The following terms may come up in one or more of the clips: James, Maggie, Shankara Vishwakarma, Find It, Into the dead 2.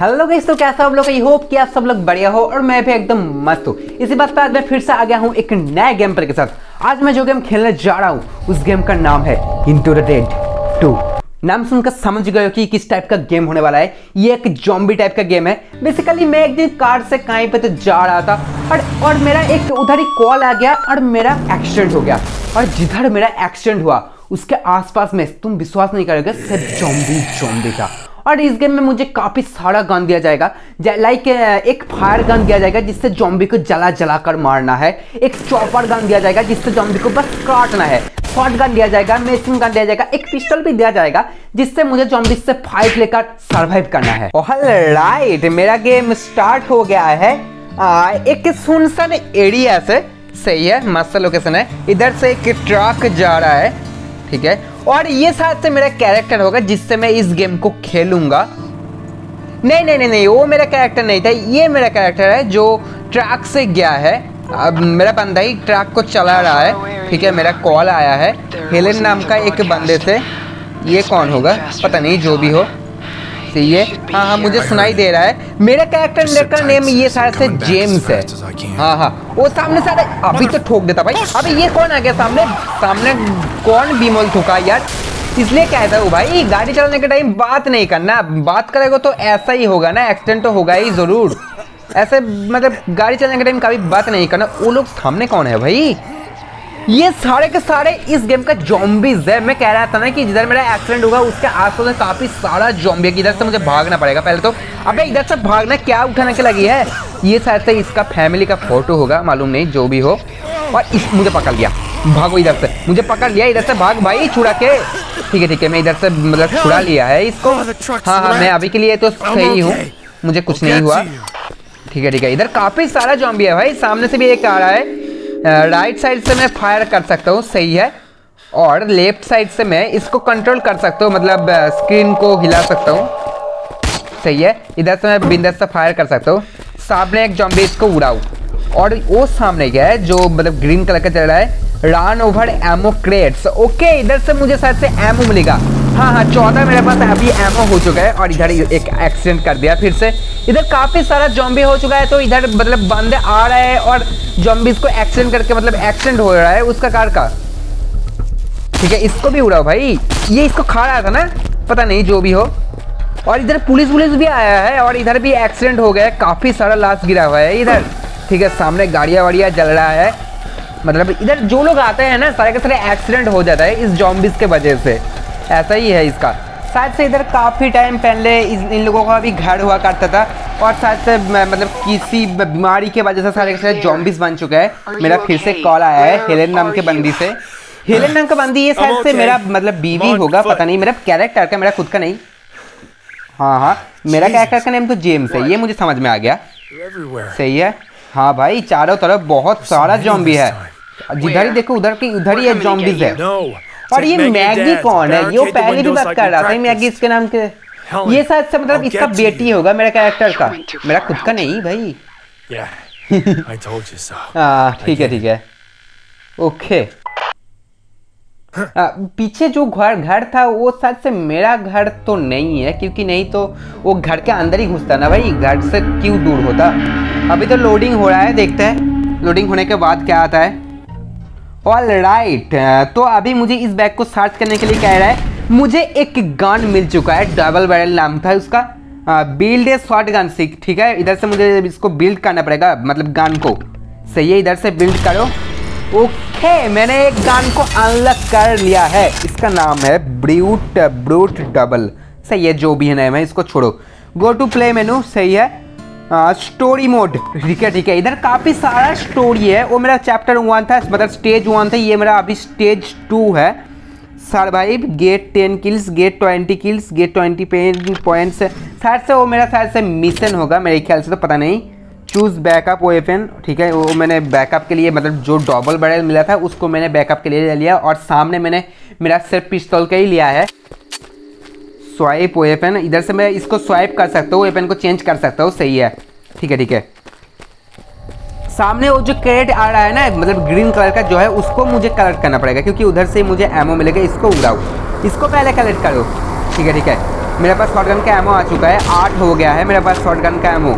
Hello guys, तो कैसा आप लोग? आई होप कि आप सब लोग बढ़िया हो और मैं भी एकदम मस्त हूँ। इसी बात पर आज मैं फिर से आ गया हूँ एक नए गेम प्ले के साथ। आज मैं जो गेम खेलने जा रहा हूँ उस गेम का नाम है इनटू द डेड 2। नाम सुनकर समझ गए हो कि किस टाइप का गेम होने वाला है। ये एक जॉम्बी टाइप का गेम है। बेसिकली मैं एक दिन कार से कहीं पे तो जा रहा था और मेरा एक उधर ही कॉल आ गया और मेरा एक्सीडेंट हो गया। और जिधर मेरा एक्सीडेंट हुआ उसके आसपास में तुम विश्वास नहीं करोगे सिर्फ जॉम्बी था। और इस गेम में मुझे काफ़ी सारा गन दिया जाएगा, लाइक एक फायर गन दिया जाएगा जिससे जॉम्बी को जला कर मारना है। एक चॉपर गन दिया जाएगा जिससे जॉम्बी को बस काटना है। शॉर्ट गन दिया जाएगा, मेसिन गन दिया जाएगा, एक पिस्टल भी दिया जाएगा जिससे मुझे जॉम्बी से फाइट लेकर सर्वाइव करना है। ऑलराइट, मेरा गेम स्टार्ट हो गया है। एक सुनसान एरिया से, सही है, मस्त लोकेशन है। इधर से एक ट्रक जा रहा है, ठीक है। और ये साथ से मेरा कैरेक्टर होगा जिससे मैं इस गेम को खेलूंगा। नहीं नहीं नहीं नहीं, वो मेरा कैरेक्टर नहीं था। ये मेरा कैरेक्टर है जो ट्रक से गया है। अब मेरा बंदा ही ट्रक को चला रहा है, ठीक है। मेरा कॉल आया है हेलन नाम का एक बंदे से। ये कौन होगा पता नहीं, जो भी हो। सही है, हाँ हाँ, मुझे सुनाई दे रहा है। मेरा कैरेक्टर का नेम ये शायद से जेम्स है। हाँ हाँ, वो सामने से अभी तो ठोक देता भाई। अबे ये कौन आ गया सामने? सामने कौन बीमोल ठोका यार? इसलिए कहता हूँ भाई, गाड़ी चलाने के टाइम बात नहीं करना। बात करेगा तो ऐसा ही होगा ना, एक्सीडेंट तो होगा ही जरूर। ऐसे मतलब गाड़ी चलाने के टाइम कभी बात नहीं करना। वो लोग सामने कौन है भाई? ये सारे के सारे इस गेम का जॉम्बीज है। मैं कह रहा था ना कि जिधर मेरा एक्सीडेंट होगा उसके आसपास में काफ़ी सारा जॉम्बी है। इधर से मुझे भागना पड़ेगा पहले तो। अबे इधर से भागना, क्या उठाने के लगी है? ये शायद से इसका फैमिली का फोटो होगा, मालूम नहीं, जो भी हो। और इस मुझे पकड़ लिया, भागो इधर से, मुझे पकड़ लिया, इधर से भाग भाई छुड़ा के। ठीक है ठीक है, मैं इधर से मतलब छुड़ा लिया है इसको। हाँ हाँ, मैं अभी के लिए तो सही हूँ, मुझे कुछ नहीं हुआ। ठीक है ठीक है, इधर काफ़ी सारा जॉम्बी है भाई। सामने से भी एक आ रहा है। राइट साइड से मैं फायर कर सकता हूँ, सही है। और लेफ्ट साइड से मैं इसको कंट्रोल कर सकता हूँ, मतलब स्क्रीन को हिला सकता हूँ, सही है। इधर से मैं बिंदास से फायर कर सकता हूँ। सामने एक जॉम्बी, इसको उड़ाऊँ। और वो सामने क्या है जो मतलब ग्रीन कलर का चल रहा है, run over ammo crates. Okay, इधर से मुझे शायद से एमो मिलेगा। हाँ हाँ, 14 मेरे पास अभी एमो हो चुका है। और इधर एक एक्सीडेंट कर दिया फिर से। इधर काफ़ी सारा जॉम्बी हो चुका है, तो इधर मतलब बंदे आ रहे हैं और जॉम्बीज को एक्सीडेंट करके मतलब एक्सीडेंट हो रहा है उसका कार का। ठीक है, इसको भी उड़ाओ भाई। ये इसको खा रहा था ना, पता नहीं, जो भी हो। और इधर पुलिस भी आया है और इधर भी एक्सीडेंट हो गया है। काफ़ी सारा लाश गिरा हुआ है इधर, ठीक है। सामने गाड़ियाँ वाड़ियाँ जल रहा है। मतलब इधर जो लोग आते हैं ना, सारे के सारे एक्सीडेंट हो जाता है इस जॉम्बीज के वजह से। ऐसा ही है इसका। शायद से इधर काफ़ी टाइम पहले इन लोगों का भी घर हुआ करता था और शायद से मतलब किसी बीमारी के वजह से सारे के सारे जॉम्बीज बन चुके हैं। मेरा फिर से कॉल आया है हेलन नाम के बंदी से। हेलन नाम का बंदी ये शायद से मेरा मतलब बीवी होगा, पता नहीं। मेरा कैरेक्टर का, मेरा खुद का नहीं। हाँ हाँ, मेरा कैरेक्टर का नेम तो जेम्स है, ये मुझे समझ में आ गया, सही है। हाँ भाई, चारों तरफ बहुत सारा जॉम्बी है। जिधर ही देखो उधर की उधर ही जॉम्बीज है। और ये मैगी कौन है? ये पहले भी बात कर रहा था, मैगी इसके नाम के। ये शायद से मतलब इसका बेटी होगा, मेरा कैरेक्टर का, मेरा खुद का नहीं भाई। हाँ ठीक है ठीक है, ओके। पीछे जो घर था वो शायद से मेरा घर तो नहीं है, क्योंकि नहीं तो वो घर के अंदर ही घुसता ना भाई, घर से क्यों दूर होता। अभी तो लोडिंग हो रहा है, देखते हैं लोडिंग होने के बाद क्या आता है। ऑलराइट, तो अभी मुझे इस बैग को सर्च करने के लिए कह रहा है। मुझे एक गन मिल चुका है, डबल बैरल नाम था उसका। बिल्ड ए शॉर्ट गन सीख, ठीक है। इधर से मुझे इसको बिल्ड करना पड़ेगा, मतलब गन को, सही है। इधर से बिल्ड करो। ओके, मैंने एक गन को अनलॉक कर लिया है। इसका नाम है ब्रूट डबल, सही है, जो भी है नाम है। इसको छोड़ो, गो टू प्ले मेनू, सही है। स्टोरी मोड, ठीक है ठीक है। इधर काफ़ी सारा स्टोरी है। वो मेरा चैप्टर 1 था, मतलब स्टेज 1 था। ये मेरा अभी स्टेज 2 है। Survive, get 10 kills, get 20 kills, get 20 points. शायद से वो मेरा शायद से मिशन होगा, मेरे ख्याल से, तो पता नहीं। चूज़ बैकअप वेपन, ठीक है। वो मैंने बैकअप के लिए मतलब जो डबल बैरल मिला था उसको मैंने बैकअप के लिए ले लिया। और सामने मैंने मेरा सिर्फ पिस्तौल का ही लिया है। स्वाइप वेपन, इधर से मैं इसको स्वाइप कर सकता हूँ, वेपन को चेंज कर सकता हूँ, सही है ठीक है ठीक है। सामने वो जो कैरेट आ रहा है ना, मतलब ग्रीन कलर का जो है, उसको मुझे कलेक्ट करना पड़ेगा क्योंकि उधर से मुझे एमओ मिलेगा। इसको उड़ाओ, इसको पहले कलेक्ट करो, ठीक है ठीक है। मेरे पास शॉटगन का एमो आ चुका है, 8 हो गया है मेरे पास शॉटगन का एमो।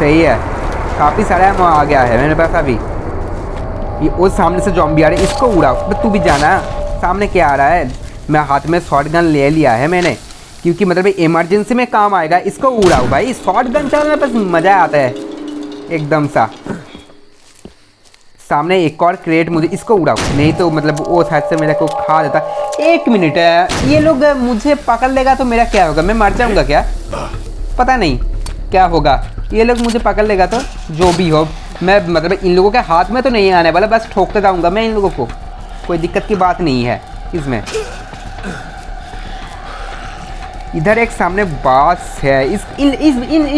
सही है, काफ़ी सारा एमो आ गया है मेरे पास अभी। ये वो सामने से जॉम्बी आ रहे, इसको उड़ा, तू भी जाना। सामने क्या आ रहा है, मैं हाथ में शॉटगन ले लिया है मैंने, क्योंकि मतलब इमरजेंसी में काम आएगा। इसको उड़ाओ भाई, शॉटगन चलाने पर मज़ा आता है एकदम सा। सामने एक और क्रेट, मुझे इसको उड़ाओ, नहीं तो मतलब वो शायद से मेरे को खा देता। एक मिनट, ये लोग मुझे पकड़ लेगा तो मेरा क्या होगा, मैं मर जाऊँगा क्या? पता नहीं क्या होगा, ये लोग मुझे पकड़ लेगा तो जो भी हो, मैं मतलब इन लोगों के हाथ में तो नहीं आने वाला, बस ठोकते जाऊँगा मैं इन लोगों को, कोई दिक्कत की बात नहीं है इसमें। इधर एक सामने बास है,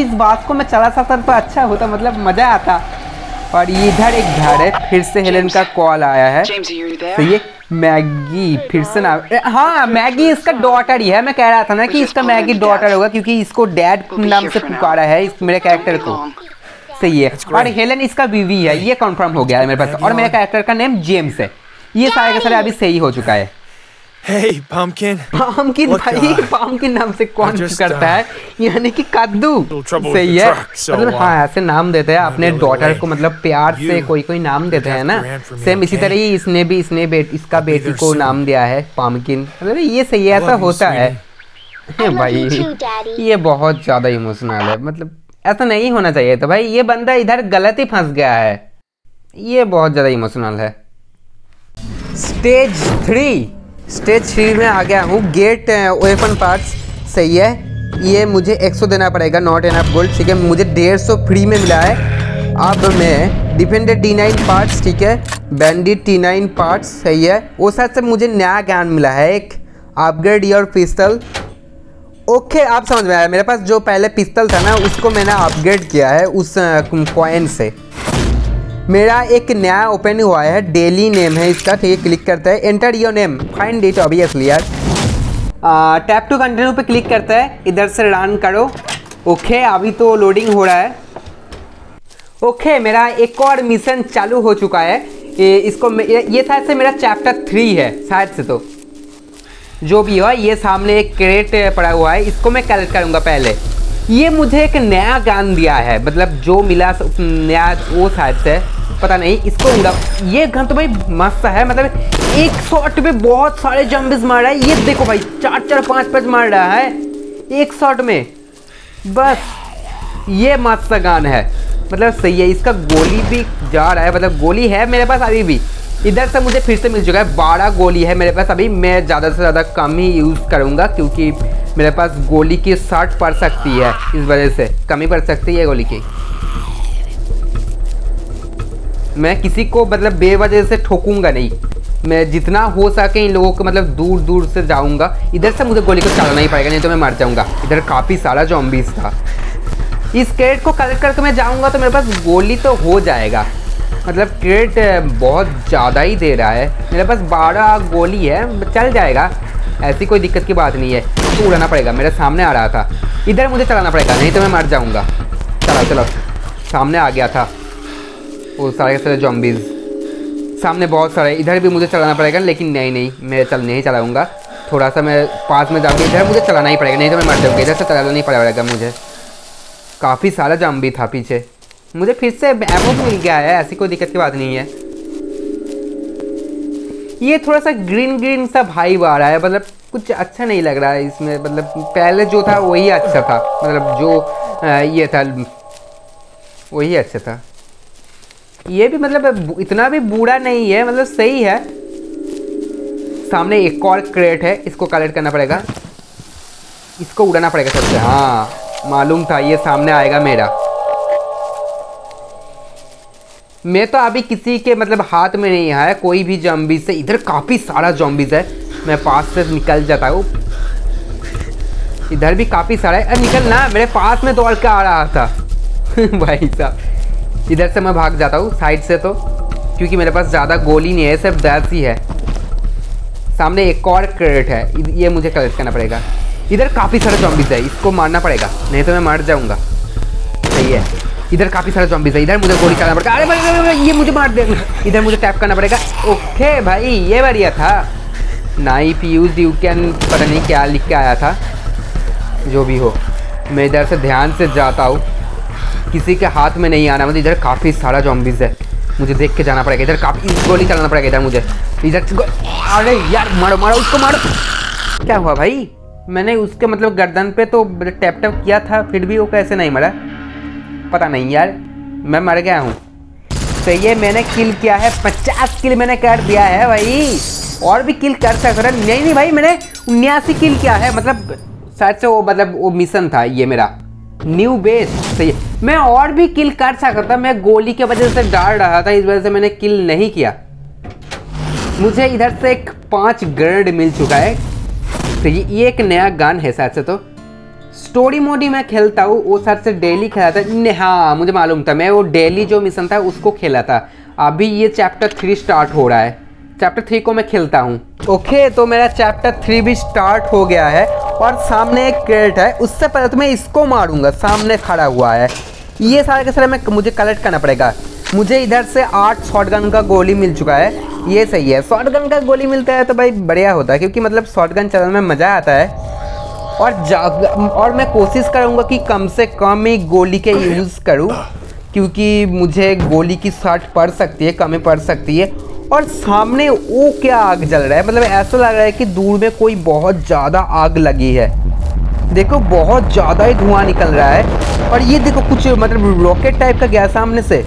इस बास को मैं चला सकता तो अच्छा होता, मतलब मज़ा आता। और इधर एक घर है, फिर से हेलन का कॉल आया है। तो ये मैगी फिर से ना, हाँ मैगी इसका डॉटर ही है। मैं कह रहा था ना कि इसका मैगी डॉटर होगा, क्योंकि इसको डैड नाम से पुकारा है इस मेरे कैरेक्टर को। सही है, और हेलन इसका बीवी है, ये कंफर्म हो गया है मेरे पास। और मेरे कैरेक्टर का नेम जेम्स है। ये सारे के सारे अभी सही हो चुका है। Hey, Pumpkin. Pumpkin भाई, Pumpkin नाम से कौन करता है, यानी कि कद्दू। सही है, मतलब हाँ ऐसे नाम देते हैं अपने डॉटर को, मतलब प्यार से कोई कोई नाम देते हैं ना। सेम इसी तरह ही इसने भी इसका बेटी को नाम दिया है Pumpkin। मतलब ये सही ऐसा होता है भाई। ये बहुत ज़्यादा इमोशनल है, मतलब ऐसा नहीं होना चाहिए था भाई। ये बंदा इधर गलत ही फंस गया है, ये बहुत ज़्यादा इमोशनल है। स्टेज 3 में आ गया हूँ। गेट वेपन पार्ट्स, सही है। ये मुझे 100 देना पड़ेगा, नॉट एनफ गोल्ड। ठीक है, मुझे 150 फ्री में मिला है। अब मैं डिफेंडर T9 पार्ट्स, ठीक है, बैंडिट T9 पार्ट्स, सही है। वो साथ से मुझे नया ज्ञान मिला है, एक अपग्रेड योर पिस्टल। ओके, आप समझ में आया, मेरे पास जो पहले पिस्टल था ना, उसको मैंने अपग्रेड किया है उस कॉइन से। मेरा एक नया ओपन हुआ है, डेली नेम है इसका, ठीक है। क्लिक करता है, enter your name, find it obviously यार। टैप टू कंटिन्यू पे क्लिक करता है, इधर से रन करो। ओके, अभी तो लोडिंग हो रहा है। ओके, मेरा एक और मिशन चालू हो चुका है। इसको ये शायद से मेरा चैप्टर 3 है शायद से, तो जो भी हो। ये सामने एक क्रेट पड़ा हुआ है, इसको मैं कलेक्ट करूँगा पहले। ये मुझे एक नया गान दिया है, मतलब जो मिला नया वो शायद से, पता नहीं। इसको उड़ा, ये गन तो भाई मस्त है, मतलब एक शॉट में बहुत सारे जंबिस मार रहा है। ये देखो भाई, 4-4, 5-5 मार रहा है एक शॉट में। बस ये मस्त गान है, मतलब सही है। इसका गोली भी जा रहा है, मतलब गोली है मेरे पास अभी भी। इधर से मुझे फिर से मिल चुका है 12 गोली है मेरे पास अभी। मैं ज़्यादा से ज़्यादा कम ही यूज़ करूँगा, क्योंकि मेरे पास गोली की शॉर्ट पड़ सकती है, इस वजह से कमी पड़ सकती है गोली की। मैं किसी को मतलब बेवजह से ठोकूंगा नहीं, मैं जितना हो सके इन लोगों को मतलब दूर दूर से जाऊंगा। इधर से मुझे गोली को चलाना ही पड़ेगा, नहीं तो मैं मर जाऊंगा। इधर काफ़ी सारा जॉम्बीज था। इस क्रेट को कलेक्ट करके मैं जाऊँगा तो मेरे पास गोली तो हो जाएगा, मतलब क्रेट बहुत ज़्यादा ही दे रहा है। मेरे पास 12 गोली है, चल जाएगा, ऐसी कोई दिक्कत की बात नहीं है। तो उड़ाना पड़ेगा, मेरे सामने आ रहा था, इधर मुझे चलाना पड़ेगा, नहीं तो मैं मर जाऊंगा। चलो चलो, सामने आ गया था वो सारे के सारे जॉम्बीज, सामने बहुत सारे। इधर भी मुझे चलाना पड़ेगा, लेकिन नहीं, मैं नहीं चलाऊँगा। थोड़ा सा मैं पास में जाऊँगा, इधर मुझे चलाना ही पड़ेगा, नहीं तो मैं मर जाऊँगा। इधर से चलाना नहीं पड़ेगा मुझे। काफ़ी सारा जॉम्बी था पीछे, मुझे फिर से एमो मिल गया है, ऐसी कोई दिक्कत की बात नहीं है। ये थोड़ा सा ग्रीन सा भाई आ रहा है, मतलब कुछ अच्छा नहीं लग रहा है इसमें। मतलब पहले जो था वही अच्छा था, मतलब जो ये था वही अच्छा था। ये भी मतलब इतना भी बुरा नहीं है, मतलब सही है। सामने एक और क्रेट है, इसको कलेक्ट करना पड़ेगा, इसको उड़ाना पड़ेगा सबसे। हाँ, मालूम था ये सामने आएगा मेरा। मैं तो अभी किसी के मतलब हाथ में नहीं आया कोई भी जॉम्बीज से। इधर काफ़ी सारा जॉम्बीज है, मैं पास से निकल जाता हूँ। इधर भी काफ़ी सारा है, निकल ना, मेरे पास में दौड़ के आ रहा था भाई साहब। इधर से मैं भाग जाता हूँ साइड से, तो क्योंकि मेरे पास ज़्यादा गोली नहीं है, सिर्फ 10 ही है। सामने एक और क्रेट है, ये मुझे कलेक्ट करना पड़ेगा। इधर काफ़ी सारा जॉम्बीज है, इसको मारना पड़ेगा, नहीं तो मैं मर जाऊँगा। सही है, इधर काफ़ी सारे जॉम्बीज है, इधर मुझे गोली चलाना पड़ेगा। अरे भाई, ये मुझे मार देगा। इधर मुझे टैप करना पड़ेगा। ओके भाई, ये बढ़िया था। नाइफ यूज, यू कैन, पता नहीं क्या लिख के आया था। जो भी हो। मैं इधर से ध्यान से जाता हूँ, किसी के हाथ में नहीं आना। मुझे इधर काफ़ी सारा जॉम्बीज़ है, मुझे देख के जाना पड़ेगा। इधर काफ़ी गोली चलाना पड़ेगा। इधर मुझे इधर, अरे यार मारो मारो उसको मारो। क्या हुआ भाई? मैंने उसके मतलब गर्दन पे तो टैप टैप किया था, फिर भी वो कैसे नहीं मरा? पता नहीं यार, मैं मर गया हूँ। तो ये मैंने किल किया है, 50 किल मैंने कर दिया है भाई। और भी किल कर सकता था। नहीं नहीं भाई, मैंने 79 किल किया है। मतलब शायद से वो मतलब वो मिशन था ये मेरा, न्यू बेस। सही है, मैं और भी किल कर सकता था। मैं गोली के वजह से डाल रहा था, इस वजह से मैंने किल नहीं किया। मुझे इधर से एक 5 ग्रेड मिल चुका है। तो ये एक नया गन है शायद से। तो स्टोरी मोड ही मैं खेलता हूँ, वो शायद से डेली खेला था। हाँ मुझे मालूम था, मैं वो डेली जो मिशन था उसको खेला था। अभी ये चैप्टर 3 स्टार्ट हो रहा है, चैप्टर 3 को मैं खेलता हूँ। ओके, तो मेरा चैप्टर 3 भी स्टार्ट हो गया है। और सामने एक क्रेट है, उससे पहले तो मैं इसको मारूंगा। सामने खड़ा हुआ है ये, सारे के सारे मैं मुझे कलेक्ट करना पड़ेगा। मुझे इधर से 8 शॉटगन का गोली मिल चुका है। ये सही है, शॉटगन का गोली मिलता है तो भाई बढ़िया होता है, क्योंकि मतलब शॉटगन चलाने में मज़ा आता है। और मैं कोशिश करूँगा कि कम से कम ही गोली के यूज़ करूँ, क्योंकि मुझे गोली की शॉट पड़ सकती है, कमी पड़ सकती है। और सामने वो क्या आग जल रहा है, मतलब ऐसा लग रहा है कि दूर में कोई बहुत ज़्यादा आग लगी है। देखो बहुत ज़्यादा ही धुआं निकल रहा है। और ये देखो कुछ मतलब रॉकेट टाइप का गया सामने से।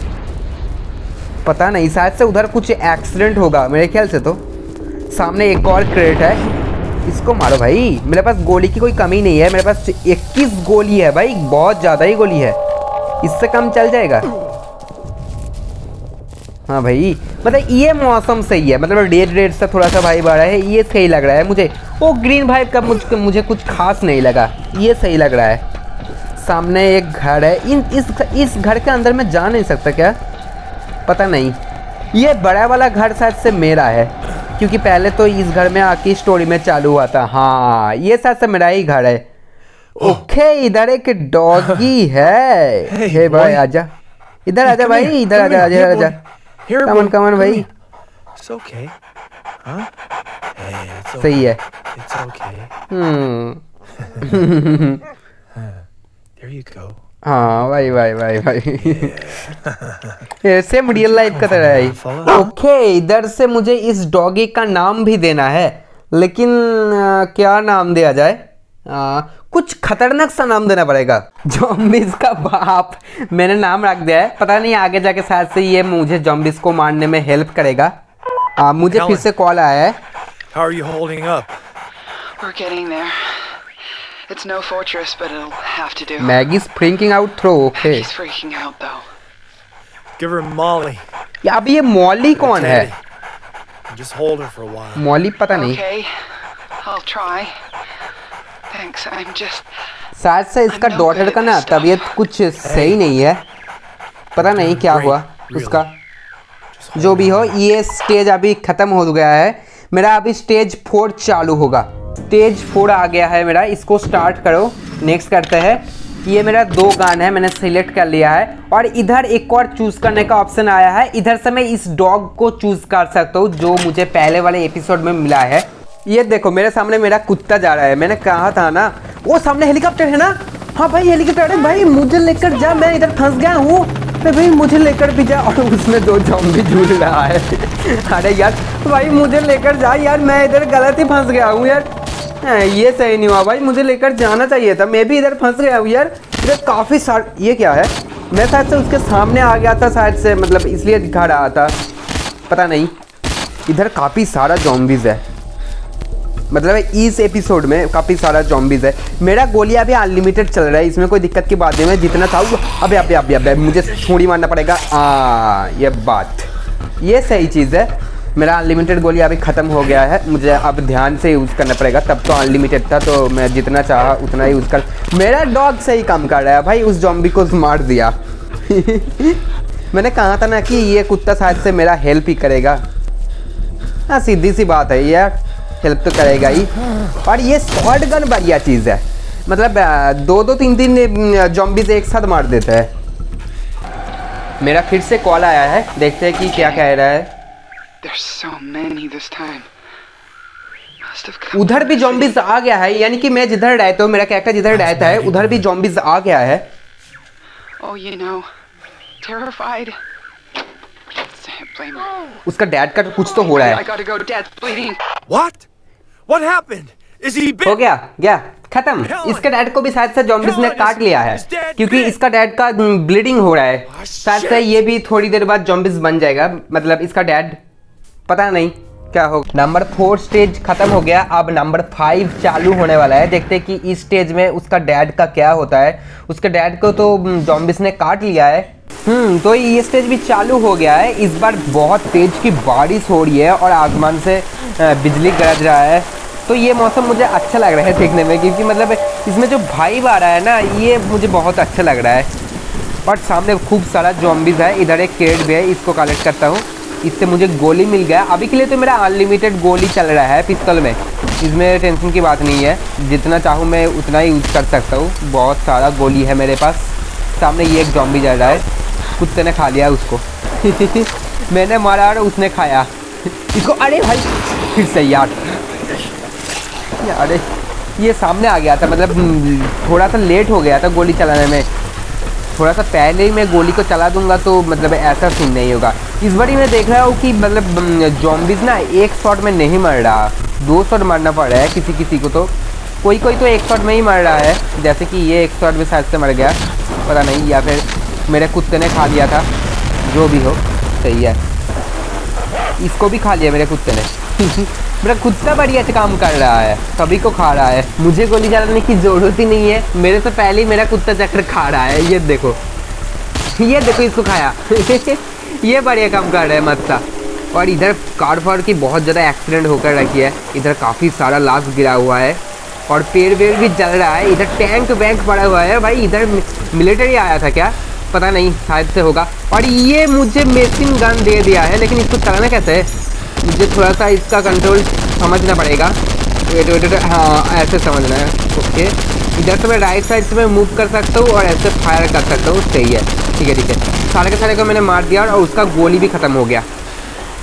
पता नहीं, शायद से उधर कुछ एक्सीडेंट होगा मेरे ख्याल से। तो सामने एक और क्रेट है, इसको मारो भाई। मेरे पास गोली की कोई कमी नहीं है, मेरे पास 21 गोली है भाई, बहुत ज़्यादा ही गोली है। इससे कम चल जाएगा? हाँ भाई, मतलब ये मौसम सही है। मतलब रेड सा थोड़ा सा वाइब आ रहा है, ये सही लग रहा है मुझे। वो ग्रीन वाइब का मुझे कुछ खास नहीं लगा, ये सही लग रहा है। सामने एक घर है, इस घर के अंदर मैं जा नहीं सकता क्या? पता नहीं। ये बड़ा वाला घर शायद से मेरा है, क्योंकि पहले तो इस घर में आके स्टोरी में चालू हुआ था। हाँ ये शायद से मेरा ही घर है। ओके, इधर एक डॉगी है। हे भाई आजा, इधर आजा भाई, इधर आजा, आजा आजा, कमन कमन भाई। सही है। हाँ भाई भाई भाई भाई, सेम रियल लाइफ का तरह है। ओके, इधर से मुझे इस डॉगी का नाम भी देना है, लेकिन क्या नाम दिया जाए? कुछ खतरनाक सा नाम देना पड़ेगा। जॉम्बीज का बाप मैंने नाम रख दिया है। पता नहीं आगे जाके शायद से ये मुझे जॉम्बीज को मारने में हेल्प करेगा। मुझे Helen, फिर से कॉल आया है। How are you holding up? We're getting there. It's no fortress, but it'll have to do. Maggie's freaking out though. Okay. She's freaking out though. Give her Molly. या अब ये Molly कौन है? Just hold her for a while. Molly पता नहीं. Okay. I'll try. Thanks. I'm just. शायद से इसका डॉटर का ना तबीयत कुछ सही नहीं है। पता नहीं क्या हुआ उसका। जो भी हो, ये स्टेज अभी खत्म हो गया है मेरा। अभी स्टेज 4 चालू होगा। स्टेज 4 आ गया है मेरा, इसको स्टार्ट करो। नेक्स्ट करते हैं। ये मेरा 2 गान है, मैंने सिलेक्ट कर लिया है। और इधर एक और चूज़ करने का ऑप्शन आया है। इधर से मैं इस डॉग को चूज़ कर सकता हूँ, जो मुझे पहले वाले एपिसोड में मिला है। ये देखो मेरे सामने मेरा कुत्ता जा रहा है। मैंने कहा था ना, वो सामने हेलीकॉप्टर है ना। हाँ भाई हेलीकॉप्टर है भाई, मुझे लेकर जा, मैं इधर फंस गया हूँ। भाई मुझे लेकर भी जा। और उसमें 2 ज़ॉम्बी झूल रहा है। अरे यार भाई मुझे लेकर जा यार, मैं इधर गलत ही फंस गया हूँ यार। ये सही नहीं हुआ भाई, मुझे लेकर जाना चाहिए था। मैं भी इधर फंस गया हूँ यार। इधर काफ़ी सारे, ये क्या है? मैं शायद से उसके सामने आ गया था शायद से, मतलब इसलिए दिखा रहा था, पता नहीं। इधर काफ़ी सारा ज़ॉम्बीज़ है, मतलब इस एपिसोड में काफ़ी सारा ज़ॉम्बीज़ है। मेरा गोलियां भी अनलिमिटेड चल रहा है, इसमें कोई दिक्कत की बात नहीं है। जितना था वो अबे अबे अबे अबे मुझे छोड़ी मारना पड़ेगा। ये बात, ये सही चीज़ है। मेरा अनलिमिटेड गोलियां अभी ख़त्म हो गया है। मुझे अब ध्यान से यूज़ करना पड़ेगा, तब तो अनलिमिटेड था, तो मैं जितना चाहा उतना ही यूज़ कर। मेरा डॉग सही काम कर रहा है भाई, उस ज़ॉम्बी को मार दिया। मैंने कहा था ना कि ये कुत्ता शायद से मेरा हेल्प ही करेगा। हाँ सीधी सी बात है यार, हेल्प तो करेगा ही। और ये शॉटगन बढ़िया चीज़ है, मतलब 2-3 जॉम्बीज एक साथ मार देता है। मेरा फिर से कॉल आया है, देखते हैं कि क्या कह रहा है। उधर भी जॉम्बीज आ गया है, यानी कि मैं जिधर रहता हूँ, मेरा कैरेक्टर जिधर रहता है उधर भी जॉम्बीज आ गया है। उसका डैड का कुछ तो हो रहा है। हो गया गया खत्म। इसके डैड को भी शायद से जॉम्बीज ने काट लिया है क्योंकि इसका डैड का ब्लीडिंग हो रहा है। शायद से ये भी थोड़ी देर बाद जॉम्बीज बन जाएगा, मतलब इसका डैड, पता नहीं क्या होगा। नंबर 4 स्टेज खत्म हो गया, अब नंबर 5 चालू होने वाला है। देखते हैं कि इस स्टेज में उसका डैड का क्या होता है। उसके डैड को तो जॉम्बीज ने काट लिया है। तो ये स्टेज भी चालू हो गया है। इस बार बहुत तेज की बारिश हो रही है और आसमान से बिजली गरज रहा है। तो ये मौसम मुझे अच्छा लग रहा है देखने में, क्योंकि मतलब इसमें जो वाइब आ रहा है ना, ये मुझे बहुत अच्छा लग रहा है। और सामने खूब सारा जॉम्बीज है। इधर एक कैरेट भी है, इसको कलेक्ट करता हूँ। इससे मुझे गोली मिल गया। अभी के लिए तो मेरा अनलिमिटेड गोली चल रहा है पिस्तौल में, इसमें टेंशन की बात नहीं है। जितना चाहूँ मैं उतना ही यूज़ कर सकता हूँ। बहुत सारा गोली है मेरे पास। सामने ये एक जॉम्बी जा रहा है, कुत्ते ने खा लिया उसको। मैंने मारा और उसने खाया इसको। अरे भाई फिर से यार, अरे ये सामने आ गया था, मतलब थोड़ा सा लेट हो गया था गोली चलाने में। थोड़ा सा पहले ही मैं गोली को चला दूंगा तो मतलब ऐसा सीन नहीं होगा। इस बार ही मैं देख रहा हूँ कि मतलब जॉम्बीज ना एक शॉट में नहीं मर रहा, 2 शॉट मारना पड़ रहा है किसी किसी को। तो कोई कोई तो एक शॉट में ही मर रहा है, जैसे कि ये एक शॉट में शायद से मर गया, पता नहीं, या फिर मेरे कुत्ते ने खा लिया था। जो भी हो सही है, इसको भी खा लिया मेरे कुत्ते ने। मेरा कुत्ता बढ़िया से काम कर रहा है, सभी को खा रहा है, मुझे गोली चलाने की ज़रूरत ही नहीं है। मेरे से पहले ही मेरा कुत्ता चक्कर खा रहा है। ये देखो, ये देखो, इसको खाया। ये बढ़िया काम कर रहा है मत्ता। और इधर कार फार की बहुत ज़्यादा एक्सीडेंट होकर रखी है। इधर काफ़ी सारा लाश गिरा हुआ है और पेड़ वेड़ भी जल रहा है। इधर टैंक वैंक पड़ा हुआ है। भाई इधर मिलिट्री आया था क्या, पता नहीं, शायद से होगा। और ये मुझे मेसिन गन दे दिया है, लेकिन इसको चलाना कैसे है मुझे थोड़ा सा इसका कंट्रोल समझना पड़ेगा। वेट वेट वेट, हाँ ऐसे समझना है। ओके, इधर से मैं राइट साइड से मैं मूव कर सकता हूँ और ऐसे फायर कर सकता हूँ। सही है, ठीक है ठीक है। सारे के सारे को मैंने मार दिया और उसका गोली भी ख़त्म हो गया।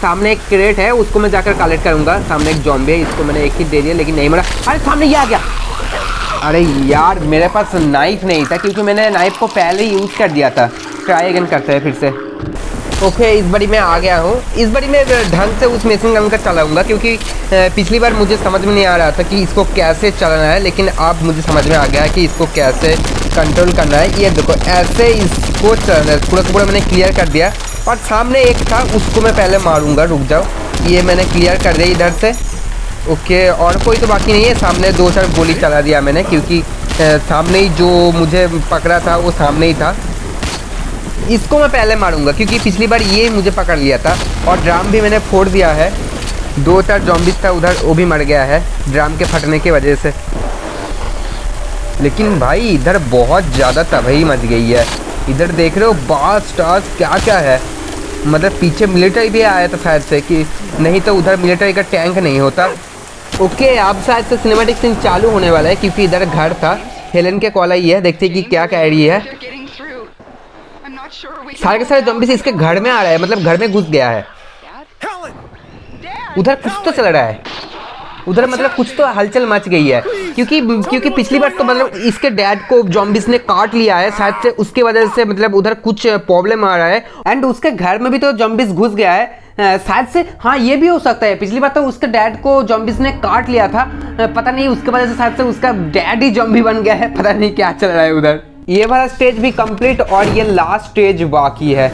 सामने एक क्रेट है, उसको मैं जाकर कलेक्ट करूँगा। सामने एक जॉम्बी है, इसको मैंने एक ही दे दिया लेकिन नहीं मरा। अरे सामने ये आ गया। अरे यार मेरे पास नाइफ नहीं था क्योंकि मैंने नाइफ को पहले ही यूज़ कर दिया था। ट्राई अगेन करते हैं फिर से। ओके, इस बारी मैं आ गया हूँ। इस बारी मैं ढंग से उस मेसिन गन का चलाऊँगा क्योंकि पिछली बार मुझे समझ में नहीं आ रहा था कि इसको कैसे चलाना है, लेकिन अब मुझे समझ में आ गया है कि इसको कैसे कंट्रोल करना है। ये देखो, ऐसे इसको चलाना है। पूरा पूरा मैंने क्लियर कर दिया। और सामने एक था, उसको मैं पहले मारूँगा, रुक जाओ। ये मैंने क्लियर कर दिया इधर से। ओके, और कोई तो बाकी नहीं है। सामने 2-4 गोली चला दिया मैंने क्योंकि सामने ही जो मुझे पकड़ा था वो सामने ही था। इसको मैं पहले मारूंगा क्योंकि पिछली बार ये मुझे पकड़ लिया था। और ड्राम भी मैंने फोड़ दिया है। 2-4 जॉम्बीज था उधर, वो भी मर गया है ड्राम के फटने की वजह से। लेकिन भाई इधर बहुत ज़्यादा तबाही मच गई है। इधर देख रहे हो, बास टास क्या क्या है। मतलब पीछे मिलिट्री भी आया था शायद से, कि नहीं तो उधर मिलिट्री का टैंक नहीं होता। ओके, अब शायद से सिनेमेटिक सीन चालू होने वाला है क्योंकि इधर घर था। हेलन के कॉल आई है, देखते कि क्या कह रही है। सारे के सारे जॉम्बीज इसके घर में आ रहा है, मतलब घर में घुस गया है। उधर कुछ तो चल रहा है, उधर मतलब कुछ तो हलचल मच गई है क्योंकि पिछली बार तो मतलब इसके डैड को जॉम्बीज ने काट लिया है। शायद से उसके वजह से मतलब उधर कुछ प्रॉब्लम आ रहा है। एंड उसके घर में भी तो जॉम्बीज घुस गया है शायद से। हाँ ये भी हो सकता है, पिछली बार तो उसके डैड को जॉम्बीज ने काट लिया था, पता नहीं उसके वजह से शायद से उसका डैड ही जॉम्बी बन गया है। पता नहीं क्या चल रहा है उधर। ये वाला स्टेज भी कंप्लीट और ये लास्ट स्टेज बाकी है।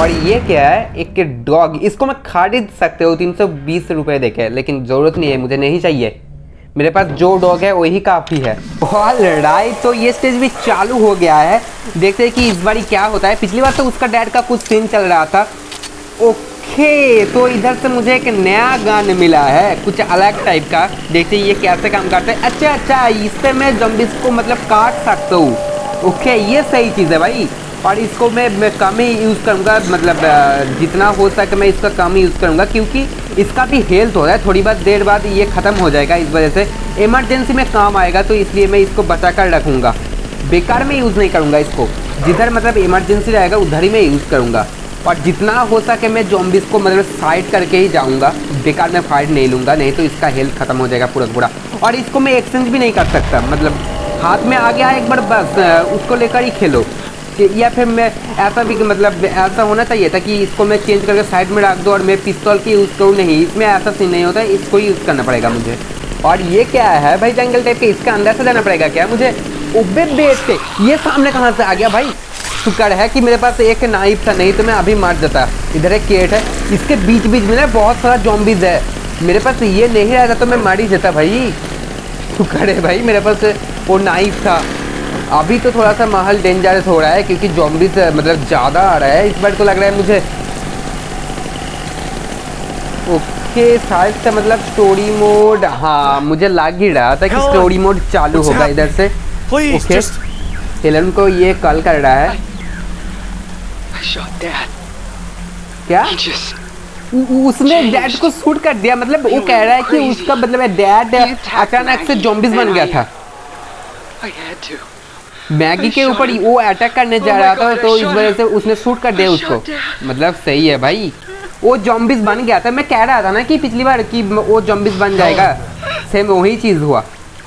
और ये क्या है, एक डॉग। इसको मैं खरीद सकते हो 320 रुपये देके, लेकिन ज़रूरत नहीं है, मुझे नहीं चाहिए। मेरे पास जो डॉग है वही काफ़ी है। ऑल राइट, तो ये स्टेज भी चालू हो गया है। देखते हैं कि इस बार क्या होता है। पिछली बार तो उसका डैड का कुछ सीन चल रहा था। ओके, तो इधर से मुझे एक नया गान मिला है, कुछ अलग टाइप का। देखते ये कैसे काम करता है। अच्छा, इससे मैं जॉम्बीज को मतलब काट सकता हूँ। ओके, ये सही चीज़ है भाई। और इसको मैं कम ही यूज़ करूँगा, मतलब जितना हो सके मैं इसका कम ही यूज़ करूँगा क्योंकि इसका भी हेल्थ हो रहा है। थोड़ी बहुत देर बाद ये ख़त्म हो जाएगा, इस वजह से इमरजेंसी में काम आएगा, तो इसलिए मैं इसको बचा कर रखूँगा। बेकार में यूज़ नहीं करूँगा इसको, जिधर मतलब इमरजेंसी रहेगा उधर ही मैं यूज़ करूँगा। और जितना हो सके मैं ज़ॉम्बीज़ को मतलब फाइट करके ही जाऊंगा, बेकार मैं फाइट नहीं लूँगा, नहीं तो इसका हेल्थ खत्म हो जाएगा पूरा पूरा। और इसको मैं एक्सचेंज भी नहीं कर सकता, मतलब हाथ में आ गया एक बार बस उसको लेकर ही खेलो। या फिर मैं ऐसा भी मतलब ऐसा होना चाहिए था कि इसको मैं चेंज करके साइड में रख दूँ और मैं पिस्तौल की यूज़ करूँ, नहीं इसमें ऐसा सीन नहीं होता, इसको ही यूज़ करना पड़ेगा मुझे। और ये क्या है भाई जंगल टाइप के, इसके अंदर से जाना पड़ेगा क्या मुझे? उबे बेच के ये सामने कहाँ से आ गया भाई? शुक्र है कि मेरे पास एक नाइफ था, नहीं तो मैं अभी मार जाता। इधर एक केट है, इसके बीच बीच में ना बहुत सारा ज़ॉम्बीज़ है, मेरे पास ये नहीं रहता तो मैं मार ही जाता भाई। शुक्र है भाई मेरे पास वो नाइफ था। अभी तो थोड़ा सा माहौल डेंजरस हो रहा है क्योंकि ज़ॉम्बीज़ मतलब ज़्यादा आ रहा है इस बार तो लग रहा है मुझे। ओके शायद से मतलब स्टोरी मोड, हाँ मुझे लग ही रहा था कि स्टोरी मोड चालू होगा इधर से। ओके हेलन को ये कॉल कर रहा है क्या? उसने डैड को शूट कर दिया, मतलब वो कह रहा है कि उसका मतलब डैड अचानक से ज़ॉम्बीज़ बन गया था। मैगी के ऊपर वो अटैक करने जा रहा था तो इस वजह से उसने शूट कर दिया उसको, मतलब सही है भाई वो ज़ॉम्बीज़ बन गया था। मैं कह रहा था ना कि पिछली बार कि वो ज़ॉम्बीज़ बन जाएगा, सेम वही चीज़ हुआ।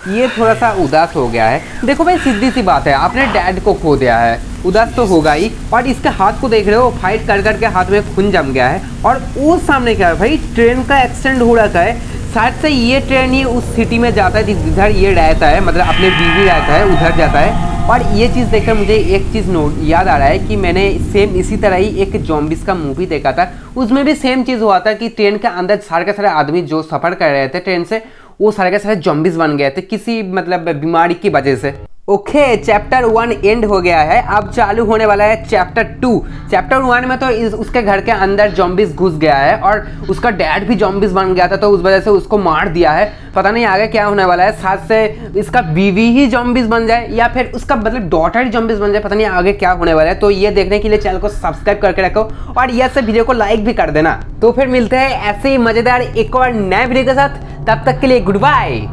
ये थोड़ा सा उदास हो गया है। देखो भाई सीधी सी बात है, आपने डैड को खो दिया है, उदास तो होगा ही। और इसके हाथ को देख रहे हो, फाइट कर करके हाथ में खून जम गया है। और वो सामने क्या है भाई, ट्रेन का एक्सीडेंट हो रखा है, शायद से ये ट्रेन ही उस सिटी में जाता है जिधर ये रहता है, मतलब अपने बीवी रहता है उधर जाता है। और ये चीज़ देखकर मुझे एक चीज़ नोट याद आ रहा है कि मैंने सेम इसी तरह ही एक ज़ॉम्बीज़ का मूवी देखा था, उसमें भी सेम चीज़ हुआ था कि ट्रेन के अंदर सारे के सारे आदमी जो सफ़र कर रहे थे ट्रेन से, वो सारे के सारे ज़ॉम्बीज़ बन गए थे किसी मतलब बीमारी की वजह से। ओके चैप्टर 1 एंड हो गया है, अब चालू होने वाला है चैप्टर 2। चैप्टर 1 में तो उसके घर के अंदर ज़ॉम्बीज़ घुस गया है और उसका डैड भी ज़ॉम्बीज़ बन गया था तो उस वजह से उसको मार दिया है। पता नहीं आगे क्या होने वाला है, साथ से इसका बीवी ही ज़ॉम्बीज़ बन जाए या फिर उसका मतलब डॉटर ही ज़ॉम्बीज़ बन जाए, पता नहीं आगे क्या होने वाला है। तो ये देखने के लिए चैनल को सब्सक्राइब करके रखो और यह सब वीडियो को लाइक भी कर देना। तो फिर मिलते हैं ऐसे ही मज़ेदार एक और नए वीडियो के साथ, तब तक के लिए गुड बाय।